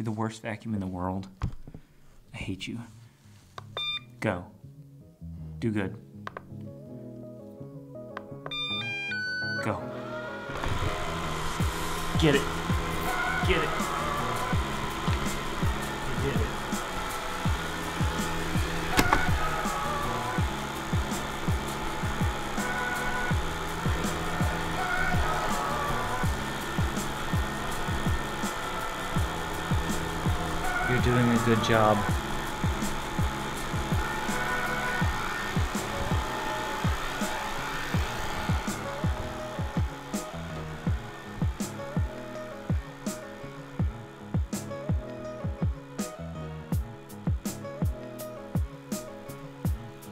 You're the worst vacuum in the world. I hate you. Go. Do good. Go. Get it. Get it. You did it. You're doing a good job.